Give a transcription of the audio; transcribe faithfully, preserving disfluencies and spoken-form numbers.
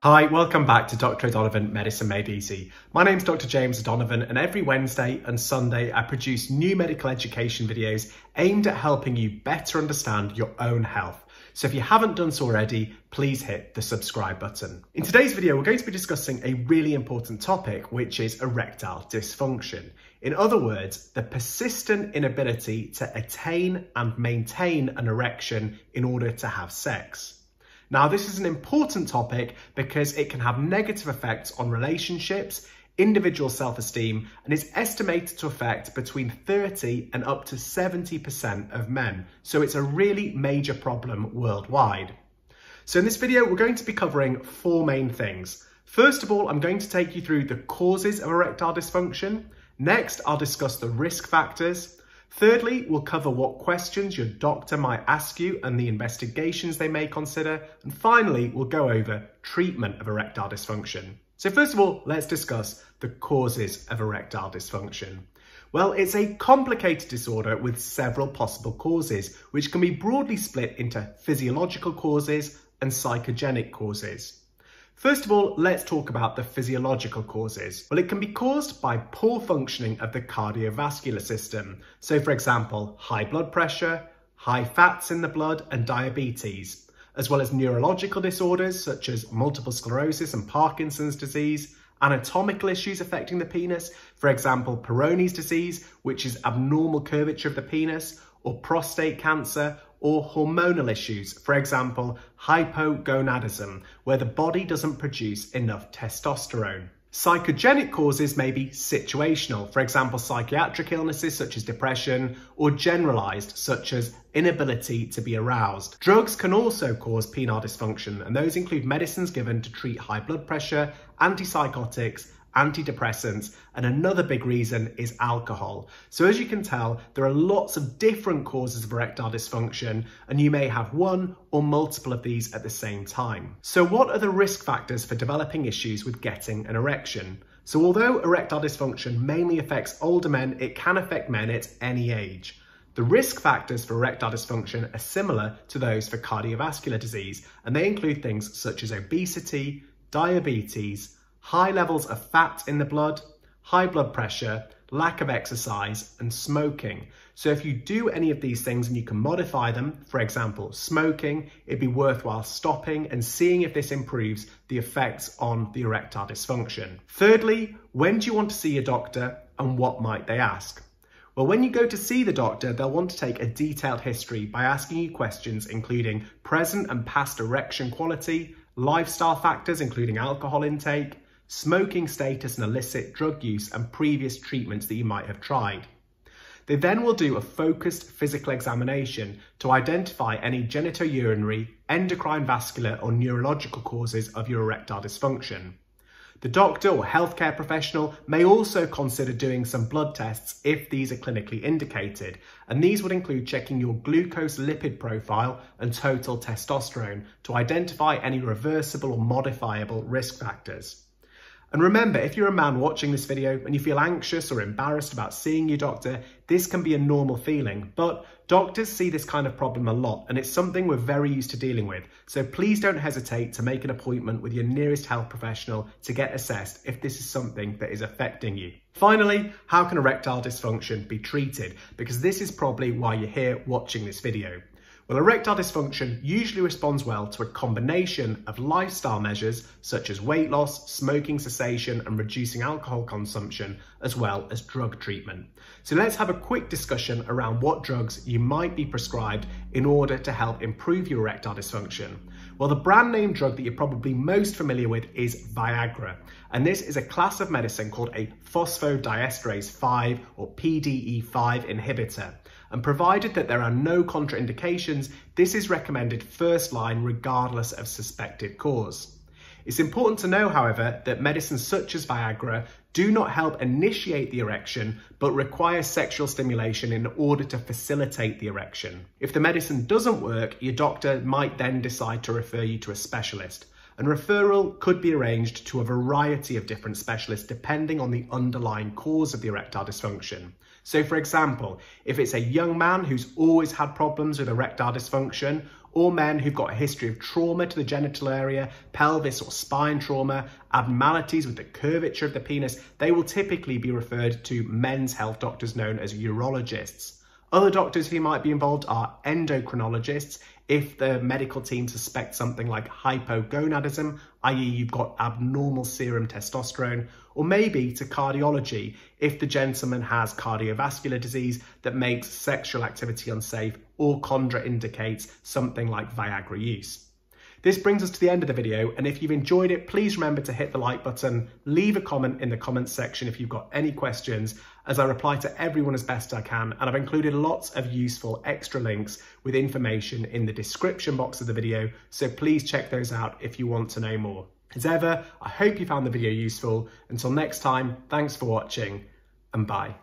Hi, welcome back to Doctor O'Donovan, Medicine Made Easy. My name's Doctor James O'Donovan, and every Wednesday and Sunday I produce new medical education videos aimed at helping you better understand your own health. So if you haven't done so already, please hit the subscribe button. In today's video, we're going to be discussing a really important topic, which is erectile dysfunction. In other words, the persistent inability to attain and maintain an erection in order to have sex. Now, this is an important topic because it can have negative effects on relationships, individual self-esteem, and is estimated to affect between thirty and up to seventy percent of men. So it's a really major problem worldwide. So in this video, we're going to be covering four main things. First of all, I'm going to take you through the causes of erectile dysfunction. Next, I'll discuss the risk factors. Thirdly, we'll cover what questions your doctor might ask you and the investigations they may consider. And finally, we'll go over treatment of erectile dysfunction. So first of all, let's discuss the causes of erectile dysfunction. Well, it's a complicated disorder with several possible causes, which can be broadly split into physiological causes and psychogenic causes. First of all, let's talk about the physiological causes. Well, it can be caused by poor functioning of the cardiovascular system. So for example, high blood pressure, high fats in the blood and diabetes, as well as neurological disorders such as multiple sclerosis and Parkinson's disease, anatomical issues affecting the penis, for example, Peyronie's disease, which is abnormal curvature of the penis, or prostate cancer, or hormonal issues, for example, hypogonadism, where the body doesn't produce enough testosterone. Psychogenic causes may be situational, for example, psychiatric illnesses such as depression, or generalized, such as inability to be aroused. Drugs can also cause penile dysfunction, and those include medicines given to treat high blood pressure, antipsychotics, antidepressants, and another big reason is alcohol. So as you can tell, there are lots of different causes of erectile dysfunction, and you may have one or multiple of these at the same time. So what are the risk factors for developing issues with getting an erection? So although erectile dysfunction mainly affects older men, it can affect men at any age. The risk factors for erectile dysfunction are similar to those for cardiovascular disease, and they include things such as obesity, diabetes, high levels of fat in the blood, high blood pressure, lack of exercise, and smoking. So if you do any of these things and you can modify them, for example, smoking, it'd be worthwhile stopping and seeing if this improves the effects on the erectile dysfunction. Thirdly, when do you want to see your doctor and what might they ask? Well, when you go to see the doctor, they'll want to take a detailed history by asking you questions including present and past erection quality, lifestyle factors including alcohol intake, smoking status and illicit drug use, and previous treatments that you might have tried. They then will do a focused physical examination to identify any genitourinary, endocrine, vascular or neurological causes of your erectile dysfunction. The doctor or healthcare professional may also consider doing some blood tests if these are clinically indicated, and these would include checking your glucose lipid profile and total testosterone to identify any reversible or modifiable risk factors. And remember, if you're a man watching this video and you feel anxious or embarrassed about seeing your doctor, this can be a normal feeling, but doctors see this kind of problem a lot and it's something we're very used to dealing with. So please don't hesitate to make an appointment with your nearest health professional to get assessed if this is something that is affecting you. Finally, how can erectile dysfunction be treated? Because this is probably why you're here watching this video. Well, erectile dysfunction usually responds well to a combination of lifestyle measures such as weight loss, smoking cessation, and reducing alcohol consumption, as well as drug treatment. So let's have a quick discussion around what drugs you might be prescribed in order to help improve your erectile dysfunction. Well, the brand name drug that you're probably most familiar with is Viagra, and this is a class of medicine called a phosphodiesterase five or P D E five inhibitor. And provided that there are no contraindications, this is recommended first line regardless of suspected cause. It's important to know, however, that medicines such as Viagra do not help initiate the erection, but require sexual stimulation in order to facilitate the erection. If the medicine doesn't work, your doctor might then decide to refer you to a specialist. And referral could be arranged to a variety of different specialists depending on the underlying cause of the erectile dysfunction. So for example, if it's a young man who's always had problems with erectile dysfunction, or men who've got a history of trauma to the genital area, pelvis or spine trauma, abnormalities with the curvature of the penis, they will typically be referred to men's health doctors known as urologists. Other doctors who might be involved are endocrinologists if the medical team suspects something like hypogonadism, that is you've got abnormal serum testosterone, or maybe to cardiology if the gentleman has cardiovascular disease that makes sexual activity unsafe or contraindicates something like Viagra use. This brings us to the end of the video, and if you've enjoyed it, please remember to hit the like button, leave a comment in the comments section if you've got any questions, as I reply to everyone as best I can, and I've included lots of useful extra links with information in the description box of the video, so please check those out if you want to know more. As ever, I hope you found the video useful. Until next time, thanks for watching, and bye.